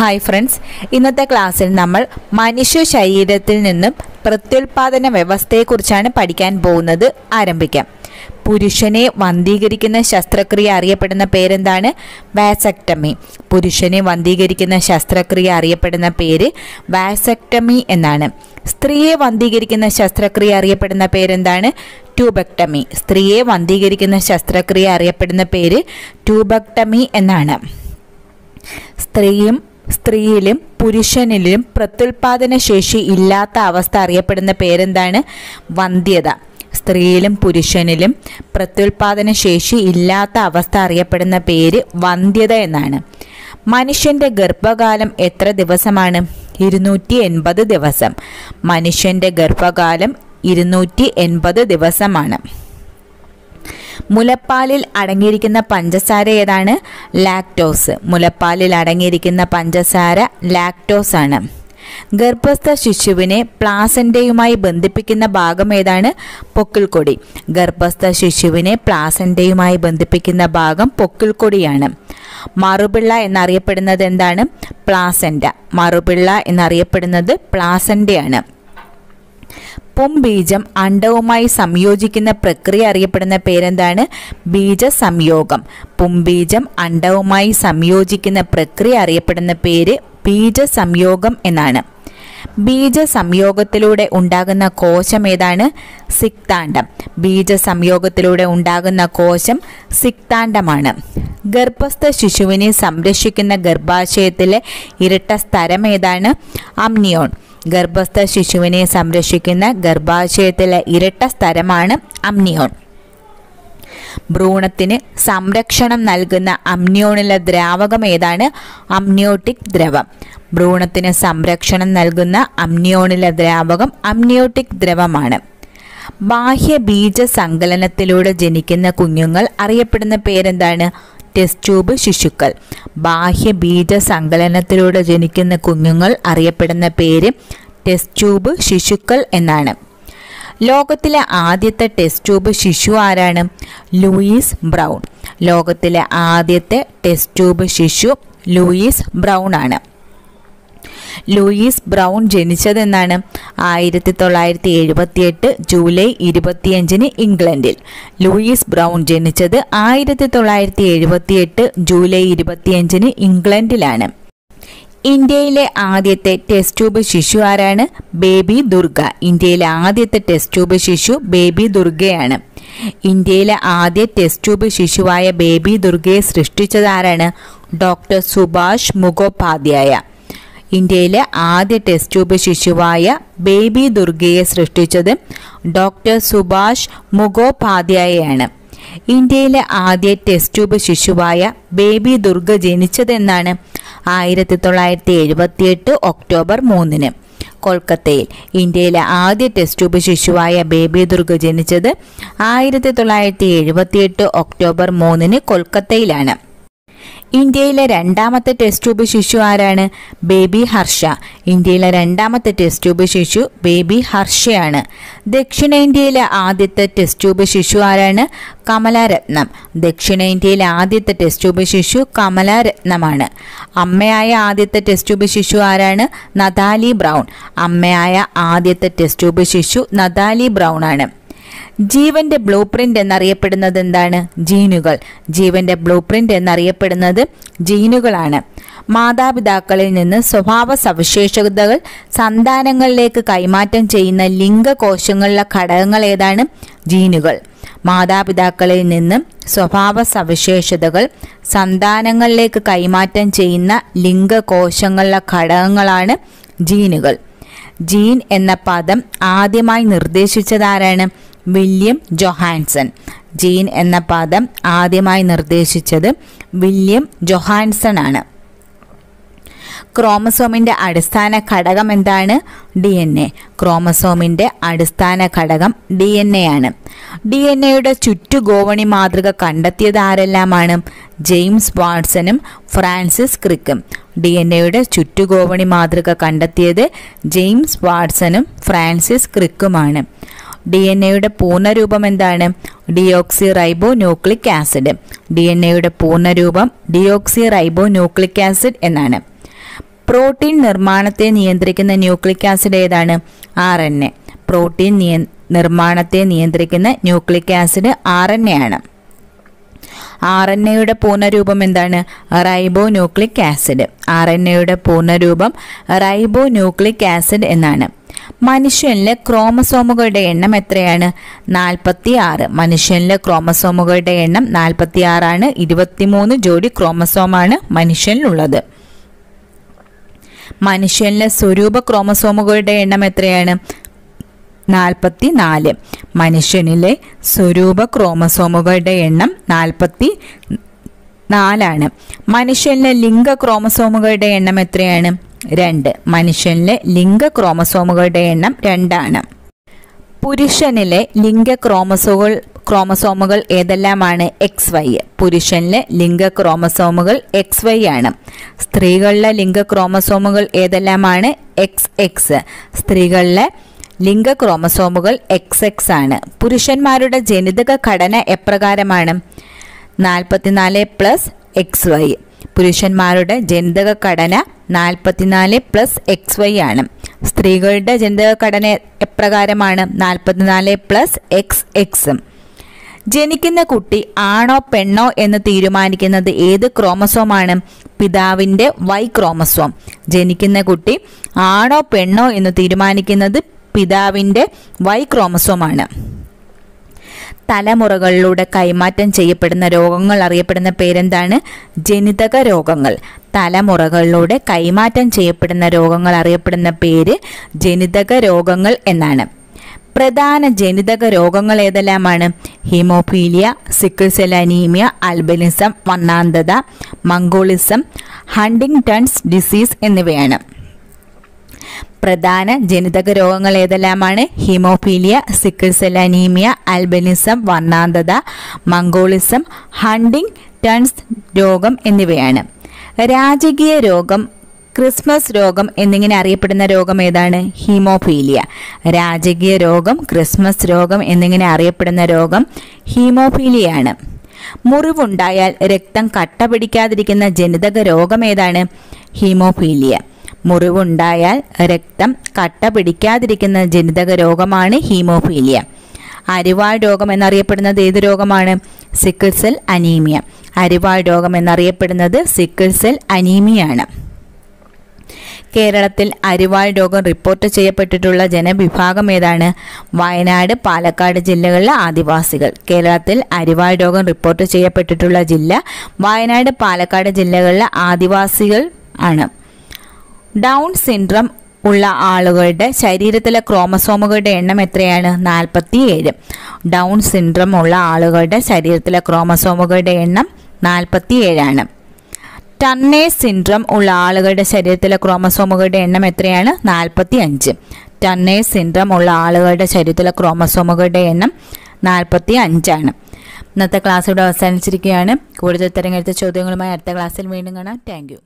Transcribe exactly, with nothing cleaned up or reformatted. Hi friends, ഇന്നത്തെ ക്ലാസ്സിൽ നമ്മൾ മനുഷ്യ ശരീരത്തിൽ നിന്നും പ്രത്യുൽപാദന വ്യവസ്ഥയെക്കുറിച്ചാണ് പഠിക്കാൻ പോകുന്നത്. ആരംഭിക്കാം. പുരുഷനെ വന്ധീകരിക്കുന്ന ശസ്ത്രക്രിയ അറിയപ്പെടുന്ന പേരെന്താണ്? വാസക്ടമി. പുരുഷനെ വന്ധീകരിക്കുന്ന ശസ്ത്രക്രിയ അറിയപ്പെടുന്ന പേര് വാസക്ടമി എന്നാണ്. സ്ത്രീയെ വന്ധീകരിക്കുന്ന ശസ്ത്രക്രിയ അറിയപ്പെടുന്ന പേരെന്താണ്? ട്യൂബക്ടമി. സ്ത്രീയെ വന്ധീകരിക്കുന്ന ശസ്ത്രക്രിയ അറിയപ്പെടുന്ന പേര് ട്യൂബക്ടമി എന്നാണ്. സ്ത്രീയും സ്ത്രീയിലും പുരുഷനിലും പ്രത്യുൽപാദന ശേഷി ഇല്ലാത്ത അവസ്ഥ അറിയപ്പെടുന്ന പേരെന്താണ്? വന്ധ്യത. സ്ത്രീയിലും പുരുഷനിലും പ്രത്യുൽപാദന ശേഷി ഇല്ലാത്ത അവസ്ഥ അറിയപ്പെടുന്ന പേര് വന്ധ്യത എന്നാണ്. മനുഷ്യൻ്റെ ഗർഭകാലം എത്ര ദിവസമാണ്? ഇരുന്നൂറ്റി എൺപത് ദിവസം. മനുഷ്യൻ്റെ ഗർഭകാലം ഇരുന്നൂറ്റി എൺപത് ദിവസമാണ്. മുലപ്പാലിൽ അടങ്ങിയിരിക്കുന്ന പഞ്ചസാര ഏതാണ്? ലാക്ടോസ്. മുലപ്പാലിൽ അടങ്ങിയിരിക്കുന്ന പഞ്ചസാര ലാക്ടോസ് ആണ്. ഗർഭസ്ഥ ശിശുവിനെ പ്ലാസൻ്റയുമായി ബന്ധിപ്പിക്കുന്ന ഭാഗം ഏതാണ്? പൊക്കിൾക്കൊടി. ഗർഭസ്ഥ ശിശുവിനെ പ്ലാസൻ്റയുമായി ബന്ധിപ്പിക്കുന്ന ഭാഗം പൊക്കിൾക്കൊടിയാണ്. മറുപിള്ള എന്നറിയപ്പെടുന്നത് എന്താണ്? പ്ലാസൻ്റ. മറുപിള്ള എന്നറിയപ്പെടുന്നത് പ്ലാസൻ്റയാണ്. പുംബീജം അണ്ഡവുമായി സംയോജിക്കുന്ന പ്രക്രിയ അറിയപ്പെടുന്ന പേരെന്താണ്? ബീജ സംയോഗം. പുംബീജം അണ്ഡവുമായി സംയോജിക്കുന്ന പ്രക്രിയ അറിയപ്പെടുന്ന പേര് ബീജ സംയോഗം എന്നാണ്. ബീജ സംയോഗത്തിലൂടെ ഉണ്ടാകുന്ന കോശം ഏതാണ്? സിക്താണ്ഡം. ബീജ സംയോഗത്തിലൂടെ ഉണ്ടാകുന്ന കോശം സിക്താണ്ഡമാണ്. ഗർഭസ്ഥ ശിശുവിനെ സംരക്ഷിക്കുന്ന ഗർഭാശയത്തിലെ ഇരട്ട സ്തരം ഏതാണ്? അമ്നിയോൺ. ഗർഭസ്ഥ ശിശുവിനെ സംരക്ഷിക്കുന്ന ഗർഭാശയത്തിലെ ഇരട്ട സ്തരമാണ് അമ്നിയോൺ. ഭ്രൂണത്തിന് സംരക്ഷണം നൽകുന്ന അമ്നിയോണിലെ ദ്രാവകം ഏതാണ്? അമ്നിയോട്ടിക് ദ്രവം. ഭ്രൂണത്തിന് സംരക്ഷണം നൽകുന്ന അമ്നിയോണിലെ ദ്രാവകം അമ്നിയോട്ടിക് ദ്രവമാണ്. ബാഹ്യ ബീജ സങ്കലനത്തിലൂടെ ജനിക്കുന്ന കുഞ്ഞുങ്ങൾ അറിയപ്പെടുന്ന പേരെന്താണ്? ടെസ്റ്റ് ട്യൂബ് ശിശുക്കൾ. ബാഹ്യ ബീജ സങ്കലനത്തിലൂടെ ജനിക്കുന്ന കുഞ്ഞുങ്ങൾ അറിയപ്പെടുന്ന പേര് ടെസ്റ്റ് ട്യൂബ് ശിശുക്കൾ എന്നാണ്. ലോകത്തിലെ ആദ്യത്തെ ടെസ്റ്റ് ട്യൂബ് ശിശു ആരാണ്? Louise Brown. ലോകത്തിലെ ആദ്യത്തെ ടെസ്റ്റ് ട്യൂബ് ശിശു ലൂയിസ് ബ്രൗൺ ആണ്. ലൂയിസ് ബ്രൗൺ ജനിച്ചതെന്നാണ്? ആയിരത്തി തൊള്ളായിരത്തി എഴുപത്തിയെട്ട് ജൂലൈ ഇരുപത്തിയഞ്ചിന് ഇംഗ്ലണ്ടിൽ. ലൂയിസ് ബ്രൗൺ ജനിച്ചത് ആയിരത്തി തൊള്ളായിരത്തി എഴുപത്തിയെട്ട് ജൂലൈ ഇരുപത്തിയഞ്ചിന് ഇംഗ്ലണ്ടിലാണ്. ഇന്ത്യയിലെ ആദ്യത്തെ ടെസ്റ്റ് ട്യൂബ് ശിശു ആരാണ്? ബേബി ദുർഗ. ഇന്ത്യയിലെ ആദ്യത്തെ ടെസ്റ്റ് ട്യൂബ് ശിശു ബേബി ദുർഗയാണ്. ഇന്ത്യയിലെ ആദ്യ ടെസ്റ്റ് ട്യൂബ് ശിശുവായ ബേബി ദുർഗയെ സൃഷ്ടിച്ചത് ആരാണ്? ഡോക്ടർ സുഭാഷ് മുഗോപാധ്യായ. ഇന്ത്യയിലെ ആദ്യ ടെസ്റ്റ് ട്യൂബ് ശിശുവായ ബേബി ദുർഗയെ സൃഷ്ടിച്ചത് ഡോക്ടർ സുഭാഷ് മുഗോപാധ്യായയാണ്. ഇന്ത്യയിലെ ആദ്യ ടെസ്റ്റ് ട്യൂബ് ശിശുവായ ബേബി ദുർഗ ജനിച്ചതെന്നാണ്? ആയിരത്തി തൊള്ളായിരത്തി എഴുപത്തിയെട്ട് ഒക്ടോബർ മൂന്നിന് കൊൽക്കത്തയിൽ. ഇന്ത്യയിലെ ആദ്യ ടെസ്റ്റ് ട്യൂബ് ശിശുവായ ബേബി ദുർഗ ജനിച്ചത് ആയിരത്തി തൊള്ളായിരത്തി എഴുപത്തിയെട്ട് ഒക്ടോബർ മൂന്നിന് കൊൽക്കത്തയിലാണ്. ഇന്ത്യയിലെ രണ്ടാമത്തെ ടെസ്റ്റ് ട്യൂബ് ശിശു ആരാണ്? ബേബി ഹർഷ. ഇന്ത്യയിലെ രണ്ടാമത്തെ ടെസ്റ്റ് ട്യൂബ് ശിശു ബേബി ഹർഷയാണ്. ദക്ഷിണേന്ത്യയിലെ ആദ്യത്തെ ടെസ്റ്റ് ട്യൂബ് ശിശു ആരാണ്? കമലാരത്നം. ദക്ഷിണേന്ത്യയിലെ ആദ്യത്തെ ടെസ്റ്റ് ട്യൂബ് ശിശു കമലാരത്നമാണ്. അമ്മയായ ആദ്യത്തെ ടെസ്റ്റ് ട്യൂബ് ശിശു ആരാണ്? Natalie Brown. അമ്മയായ ആദ്യത്തെ ടെസ്റ്റ് ട്യൂബ് ശിശു നതാലി ബ്രൗൺ ആണ്. ജീവന്റെ ബ്ലൂ പ്രിന്റ് എന്നറിയപ്പെടുന്നത് എന്താണ്? ജീനുകൾ. ജീവന്റെ ബ്ലൂ പ്രിന്റ് എന്നറിയപ്പെടുന്നത് ജീനുകളാണ്. മാതാപിതാക്കളിൽ നിന്ന് സ്വഭാവ സവിശേഷതകൾ സന്താനങ്ങളിലേക്ക് കൈമാറ്റം ചെയ്യുന്ന ലിംഗകോശങ്ങളിലെ ഘടകങ്ങൾ ഏതാണ്? ജീനുകൾ. മാതാപിതാക്കളിൽ നിന്ന് സ്വഭാവ സവിശേഷതകൾ സന്താനങ്ങളിലേക്ക് കൈമാറ്റം ചെയ്യുന്ന ലിംഗകോശങ്ങളിലെ ഘടകങ്ങളാണ് ജീനുകൾ. ജീൻ എന്ന പദം ആദ്യമായി നിർദ്ദേശിച്ചതാരാണ്? William Johannsen. ജീൻ എന്ന പദം ആദ്യമായി നിർദ്ദേശിച്ചത് വില്യം ജൊഹാൻസൺ ആണ്. ക്രോമസോമിൻ്റെ അടിസ്ഥാന ഘടകം എന്താണ്? D N A. ക്രോമസോമിൻ്റെ അടിസ്ഥാന ഘടകം ഡി എൻ എ ആണ്. ഡി എൻ എയുടെ ചുറ്റുഗോവണി മാതൃക കണ്ടെത്തിയത് ആരെല്ലാമാണ്? ജെയിംസ് വാട്സനും ഫ്രാൻസിസ് ക്രിക്കും. ഡി എൻ എയുടെ ചുറ്റുഗോവണി മാതൃക കണ്ടെത്തിയത് ജെയിംസ് വാട്സനും ഫ്രാൻസിസ് ക്രിക്കുമാണ്. ഡി എൻ എയുടെ പൂർണ്ണരൂപം എന്താണ്? Deoxy റൈബോ nucleic acid. D N എയുടെ പൂർണ്ണരൂപം ഡിയോക്സി റൈബോ ന്യൂക്ലിക് ആസിഡ് എന്നാണ്. പ്രോട്ടീൻ നിർമ്മാണത്തെ നിയന്ത്രിക്കുന്ന ന്യൂക്ലിക് ആസിഡ് ഏതാണ്? R N A. പ്രോട്ടീൻ നിർമ്മാണത്തെ നിയന്ത്രിക്കുന്ന nucleic acid R N A ആണ്. ആർ എൻ എയുടെ പൂർണ്ണരൂപം എന്താണ്? റൈബോ ന്യൂക്ലിക് ആസിഡ്. ആർ എൻ എയുടെ പൂർണ്ണരൂപം റൈബോ ന്യൂക്ലിക് ആസിഡ് എന്നാണ്. മനുഷ്യനിലെ ക്രോമസോമുകളുടെ എണ്ണം എത്രയാണ്? നാൽപ്പത്തി ആറ്. മനുഷ്യനിലെ ക്രോമസോമുകളുടെ എണ്ണം നാൽപ്പത്തി ആറാണ്. ഇരുപത്തിമൂന്ന് ജോഡി ക്രോമസോമാണ് മനുഷ്യനിലുള്ളത്. മനുഷ്യനിലെ സ്വരൂപ ക്രോമസോമുകളുടെ എണ്ണം എത്രയാണ്? നാൽപ്പത്തി നാല്. മനുഷ്യനിലെ സ്വരൂപ ക്രോമസോമുകളുടെ എണ്ണം നാൽപ്പത്തി നാലാണ്. മനുഷ്യനിലെ ലിംഗ ക്രോമസോമുകളുടെ എണ്ണം എത്രയാണ്? രണ്ട്. മനുഷ്യനിലെ ലിംഗ ക്രോമസോമുകളുടെ എണ്ണം രണ്ടാണ്. പുരുഷനിലെ ലിംഗ ക്രോമസോമുകൾ ക്രോമസോമുകൾ ഏതെല്ലാമാണ്? X Y. പുരുഷനിലെ ലിംഗ ക്രോമസോമുകൾ എക്സ് വൈ ആണ്. സ്ത്രീകളിലെ ലിംഗ ക്രോമസോമുകൾ ഏതെല്ലാമാണ്? X X. സ്ത്രീകളിലെ ലിംഗ ക്രോമസോമുകൾ എക്സ് എക്സ് ആണ്. പുരുഷന്മാരുടെ ജനിതക ഘടന എപ്രകാരമാണ്? നാൽപ്പത്തിനാല് പ്ലസ് എക്സ് വൈ. പുരുഷന്മാരുടെ ജനിതക ഘടന നാൽപ്പത്തിനാല് പ്ലസ് എക്സ് വൈ ആണ്. സ്ത്രീകളുടെ ജനിതക ഘടന എപ്രകാരമാണ്? നാൽപ്പത്തിനാല് പ്ലസ് എക്സ് എക്സും. ജനിക്കുന്ന കുട്ടി ആണോ പെണ്ണോ എന്ന് തീരുമാനിക്കുന്നത് ഏത് ക്രോമസോമാണ്? പിതാവിൻ്റെ വൈ ക്രോമസോം. ജനിക്കുന്ന കുട്ടി ആണോ പെണ്ണോ എന്ന് തീരുമാനിക്കുന്നത് പിതാവിൻ്റെ വൈ ക്രോമസോമാണ്. തലമുറകളിലൂടെ കൈമാറ്റം ചെയ്യപ്പെടുന്ന രോഗങ്ങൾ അറിയപ്പെടുന്ന പേരെന്താണ്? ജനിതക രോഗങ്ങൾ. തലമുറകളിലൂടെ കൈമാറ്റം ചെയ്യപ്പെടുന്ന രോഗങ്ങൾ അറിയപ്പെടുന്ന പേര് ജനിതക രോഗങ്ങൾ എന്നാണ്. പ്രധാന ജനിതക രോഗങ്ങൾ ഏതെല്ലാമാണ്? Haemophilia, sickle cell anaemia, albinism, വണ്ണാന്തത, മംഗോളിസം, ഹണ്ടിംഗ്ടൺസ് ഡിസീസ് എന്നിവയാണ്. പ്രധാന ജനിതക രോഗങ്ങൾ ഏതെല്ലാമാണ്? Haemophilia, sickle cell anaemia, albinism, വർണ്ണാന്തത, മംഗോളിസം, ഹണ്ടിംഗ്ടൺസ് രോഗം എന്നിവയാണ്. രാജകീയ രോഗം, ക്രിസ്മസ് രോഗം എന്നിങ്ങനെ അറിയപ്പെടുന്ന രോഗം ഏതാണ്? ഹീമോഫീലിയ. രാജകീയ രോഗം, ക്രിസ്മസ് രോഗം എന്നിങ്ങനെ അറിയപ്പെടുന്ന രോഗം ഹീമോഫീലിയ ആണ്. മുറിവുണ്ടായാൽ രക്തം കട്ട പിടിക്കാതിരിക്കുന്ന ജനിതക രോഗം ഏതാണ്? ഹീമോഫീലിയ. മുറിവുണ്ടായാൽ രക്തം കട്ട പിടിക്കാതിരിക്കുന്ന ജനിതക രോഗമാണ് ഹീമോഫീലിയ. അരിവാൾ രോഗം എന്നറിയപ്പെടുന്നത് ഏത് രോഗമാണ്? Sickle cell anaemia. അരിവാൾ രോഗം എന്നറിയപ്പെടുന്നത് സിക്കിൾ സെൽ അനീമിയ ആണ്. കേരളത്തിൽ അരിവാൾ രോഗം റിപ്പോർട്ട് ചെയ്യപ്പെട്ടിട്ടുള്ള ജനവിഭാഗം ഏതാണ്? വയനാട്, പാലക്കാട് ജില്ലകളിലെ ആദിവാസികൾ. കേരളത്തിൽ അരിവാൾ രോഗം റിപ്പോർട്ട് ചെയ്യപ്പെട്ടിട്ടുള്ള ജില്ല വയനാട്, പാലക്കാട് ജില്ലകളിലെ ആദിവാസികൾ ആണ്. ഡൗൺ സിൻഡ്രം ഉള്ള ആളുകളുടെ ശരീരത്തിലെ ക്രോമസോമുകളുടെ എണ്ണം എത്രയാണ്? നാൽപ്പത്തിയേഴ്. ഡൗൺ സിൻഡ്രം ഉള്ള ആളുകളുടെ ശരീരത്തിലെ ക്രോമസോമുകളുടെ എണ്ണം നാൽപ്പത്തിയേഴാണ്. ടർണേഴ്സ് സിൻഡ്രം ഉള്ള ആളുകളുടെ ശരീരത്തിലെ ക്രോമസോമുകളുടെ എണ്ണം എത്രയാണ്? നാൽപ്പത്തി അഞ്ച്. ടർണേഴ്സ് സിൻഡ്രം ഉള്ള ആളുകളുടെ ശരീരത്തിലെ ക്രോമസോമുകളുടെ എണ്ണം നാൽപ്പത്തി അഞ്ചാണ്. ഇന്നത്തെ ക്ലാസ് ഇവിടെ അവസാനിച്ചിരിക്കുകയാണ്. കൂടുതൽ തരംഗത്തെ ചോദ്യങ്ങളുമായി അടുത്ത ക്ലാസ്സിൽ വീണ്ടും കാണാം. Thank U.